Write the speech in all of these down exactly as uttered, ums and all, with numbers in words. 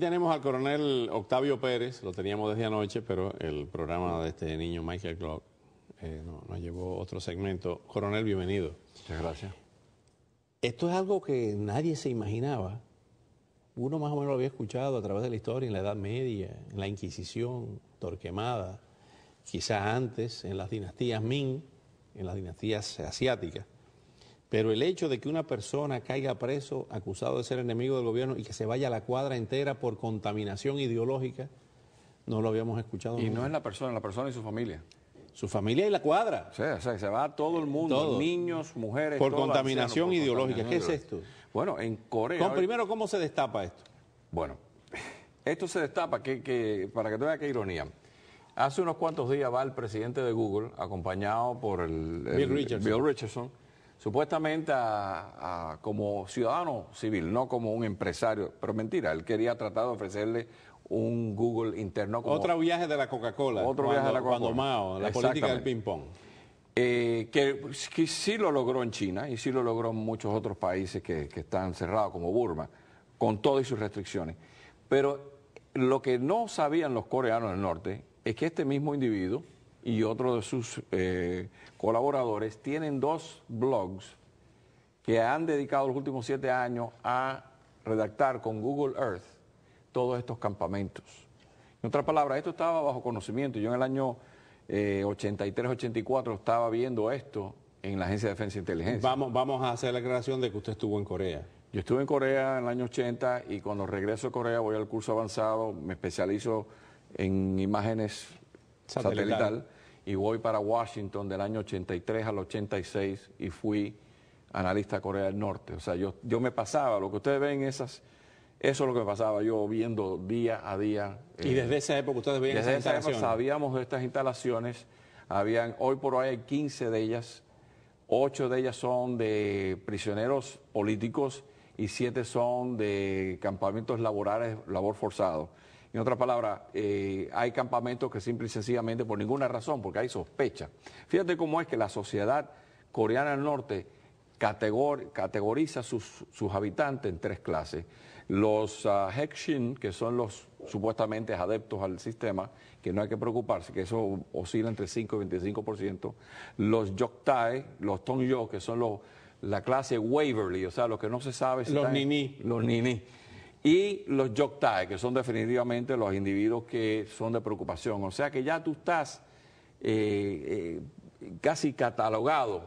tenemos al coronel Octavio Pérez, lo teníamos desde anoche, pero el programa de este niño Michael Clark eh, no, nos llevó otro segmento. Coronel, bienvenido. Muchas gracias. Esto es algo que nadie se imaginaba. Uno más o menos lo había escuchado a través de la historia en la Edad Media, en la Inquisición, Torquemada, quizás antes en las dinastías Ming, en las dinastías asiáticas. Pero el hecho de que una persona caiga preso, acusado de ser enemigo del gobierno y que se vaya a la cuadra entera por contaminación ideológica, no lo habíamos escuchado nunca. Y no es la persona, la persona y su familia. Su familia y la cuadra. Sí, o sea, se va a todo el mundo, todo. Niños, mujeres. Por todo contaminación anciano, por ideológica. ¿Qué es esto? Bueno, en Corea... Con, primero, ¿cómo se destapa esto? Bueno, esto se destapa, que, que, para que te veas qué ironía. Hace unos cuantos días va el presidente de Google, acompañado por el, el, Bill, Richardson. Bill Richardson, supuestamente a, a, como ciudadano civil, no como un empresario. Pero mentira, él quería tratar de ofrecerle un Google interno. Como otro viaje de la Coca-Cola. Otro cuando, viaje de la Coca-Cola. Cuando Mao, la política del ping-pong. Eh, que, que sí lo logró en China y sí lo logró en muchos otros países que, que están cerrados, como Burma, con todas sus restricciones. Pero lo que no sabían los coreanos del norte es que este mismo individuo y otro de sus eh, colaboradores tienen dos blogs que han dedicado los últimos siete años a redactar con Google Earth todos estos campamentos. En otras palabras, esto estaba bajo conocimiento. Yo en el año eh, ochenta y tres, ochenta y cuatro estaba viendo esto en la Agencia de Defensa e Inteligencia. Vamos, vamos a hacer la aclaración de que usted estuvo en Corea. Yo estuve en Corea en el año ochenta y cuando regreso a Corea voy al curso avanzado, me especializo en imágenes satelital. satelital y voy para Washington del año ochenta y tres al ochenta y seis y fui analista de Corea del Norte. O sea, yo, yo me pasaba, lo que ustedes ven esas... Eso es lo que pasaba yo viendo día a día. Eh, ¿Y desde esa época ustedes veían esas instalaciones? Desde esa época sabíamos de estas instalaciones. Habían, hoy por hoy hay quince de ellas. ocho de ellas son de prisioneros políticos y siete son de campamentos laborales, labor forzado. En otras palabras, eh, hay campamentos que simple y sencillamente por ninguna razón, porque hay sospecha. Fíjate cómo es que la sociedad coreana del norte categor, categoriza sus, sus habitantes en tres clases. Los uh, Hexin, que son los supuestamente adeptos al sistema, que no hay que preocuparse, que eso oscila entre cinco y veinticinco por ciento. Los Yoktae, los Tongjo, que son los, la clase Waverly, o sea, los que no se sabe si... Los Niní. Los Niní. Y los Yoktae, que son definitivamente los individuos que son de preocupación. O sea que ya tú estás eh, eh, casi catalogado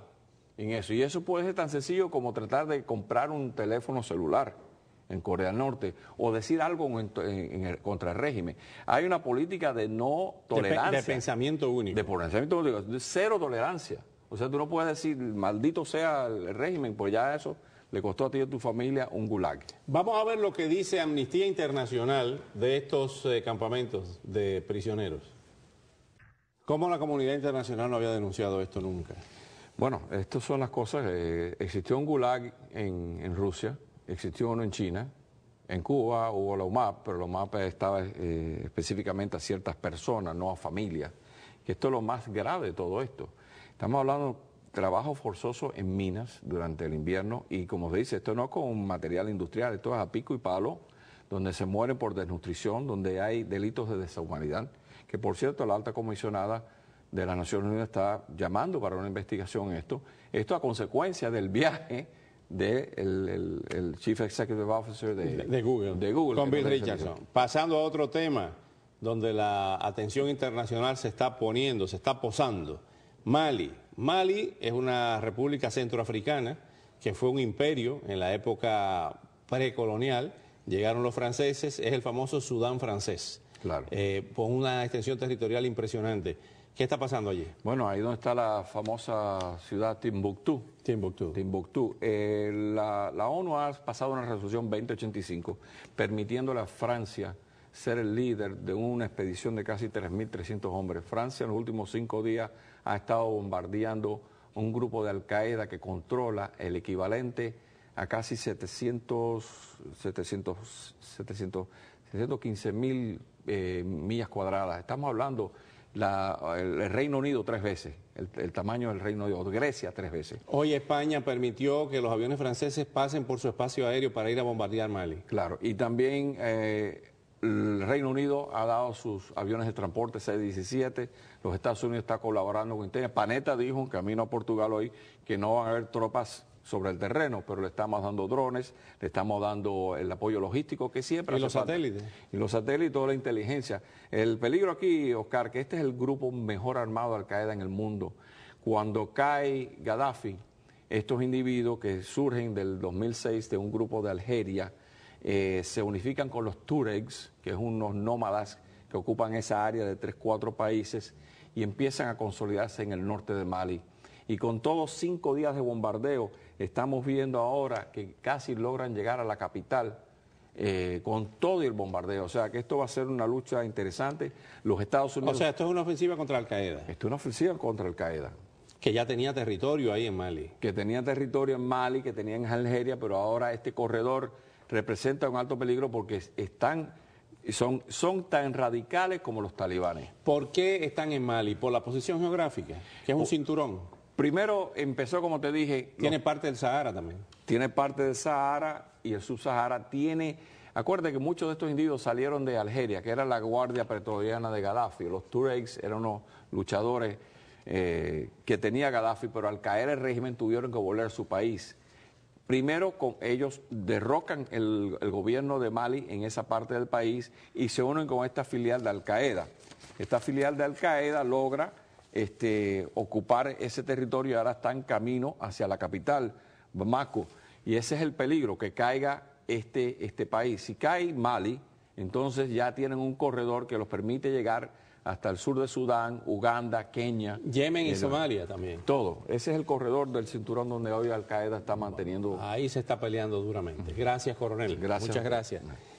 en eso. Y eso puede ser tan sencillo como tratar de comprar un teléfono celular en Corea del Norte, o decir algo en, en, en, contra el régimen. Hay una política de no tolerancia. De, de pensamiento único. De pensamiento único, de cero tolerancia. O sea, tú no puedes decir, maldito sea el régimen, pues ya eso le costó a ti y a tu familia un gulag. Vamos a ver lo que dice Amnistía Internacional de estos eh, campamentos de prisioneros. ¿Cómo la comunidad internacional no había denunciado esto nunca? Bueno, estas son las cosas. Eh, existió un gulag en, en Rusia. Existió uno en China, en Cuba hubo la U M A P, pero la U M A P estaba eh, específicamente a ciertas personas, no a familias. Que esto es lo más grave de todo esto. Estamos hablando de trabajo forzoso en minas durante el invierno y, como se dice, esto no es con material industrial, esto es a pico y palo, donde se mueren por desnutrición, donde hay delitos de deshumanidad, que, por cierto, la alta comisionada de las Naciones Unidas está llamando para una investigación en esto. Esto a consecuencia del viaje del de el, el Chief Executive Officer de, de, de, Google. de Google. Con Bill Richardson. Pasando a otro tema donde la atención internacional se está poniendo, se está posando. Mali. Mali es una república centroafricana que fue un imperio en la época precolonial. Llegaron los franceses, es el famoso Sudán francés. Claro. Eh, con una extensión territorial impresionante. ¿Qué está pasando allí? Bueno, ahí donde está la famosa ciudad Tombuctú. Tombuctú. Tombuctú. Eh, la, la ONU ha pasado una resolución veinte ochenta y cinco permitiéndole a Francia ser el líder de una expedición de casi tres mil trescientos hombres. Francia en los últimos cinco días ha estado bombardeando un grupo de Al-Qaeda que controla el equivalente a casi setecientos, setecientos, setecientos, setecientos quince mil eh, millas cuadradas. Estamos hablando... La, el, el Reino Unido tres veces, el, el tamaño del Reino Unido, Grecia tres veces. Hoy España permitió que los aviones franceses pasen por su espacio aéreo para ir a bombardear Mali. Claro, y también eh, el Reino Unido ha dado sus aviones de transporte C diecisiete, los Estados Unidos está colaborando con Italia. Panetta dijo en camino a Portugal hoy que no van a haber tropas sobre el terreno, pero le estamos dando drones, le estamos dando el apoyo logístico que siempre... Y los falta. satélites. Y los satélites, toda la inteligencia. El peligro aquí, Oscar, que este es el grupo mejor armado de Al-Qaeda en el mundo. Cuando cae Gaddafi, estos individuos que surgen del dos mil seis de un grupo de Argelia, eh, se unifican con los Tuaregs, que son unos nómadas que ocupan esa área de tres, cuatro países, y empiezan a consolidarse en el norte de Mali. Y con todos cinco días de bombardeo, estamos viendo ahora que casi logran llegar a la capital eh, con todo el bombardeo. O sea, que esto va a ser una lucha interesante. Los Estados Unidos... O sea, esto es una ofensiva contra Al-Qaeda. Esto es una ofensiva contra Al-Qaeda. Que ya tenía territorio ahí en Mali. Que tenía territorio en Mali, que tenía en Argelia, pero ahora este corredor representa un alto peligro porque están, son, son tan radicales como los talibanes. ¿Por qué están en Mali? Por la posición geográfica, que es un o, cinturón. Primero empezó, como te dije... Tiene los, parte del Sahara también. Tiene parte del Sahara y el subsahara tiene... Acuérdate que muchos de estos individuos salieron de Argelia, que era la guardia pretoriana de Gaddafi. Los Tuaregs eran unos luchadores... Eh, que tenía Gaddafi, pero al caer el régimen tuvieron que volver a su país. Primero con ellos derrocan el, el gobierno de Mali en esa parte del país y se unen con esta filial de Al-Qaeda. Esta filial de Al-Qaeda logra este, ocupar ese territorio y ahora está en camino hacia la capital, Bamako. Y ese es el peligro, que caiga este, este país. Si cae Mali, entonces ya tienen un corredor que los permite llegar hasta el sur de Sudán, Uganda, Kenia... Yemen y el, Somalia también. Todo. Ese es el corredor del cinturón donde hoy Al-Qaeda está manteniendo... Ahí se está peleando duramente. Gracias, coronel. Gracias. Muchas gracias.